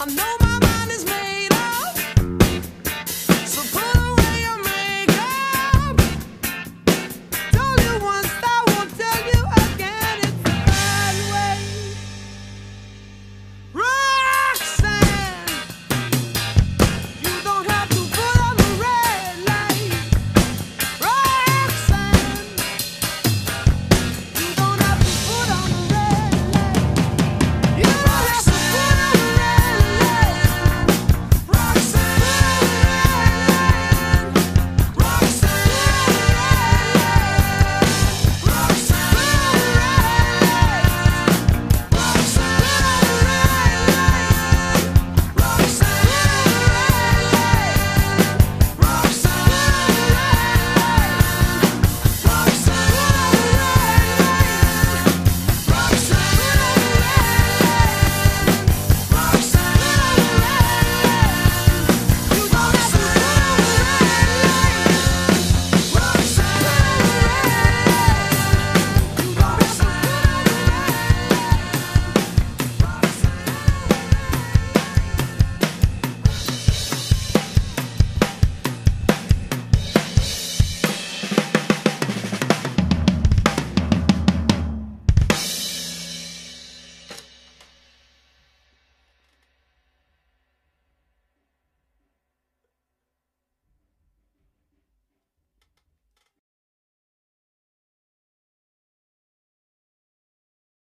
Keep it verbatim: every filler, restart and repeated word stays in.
I know my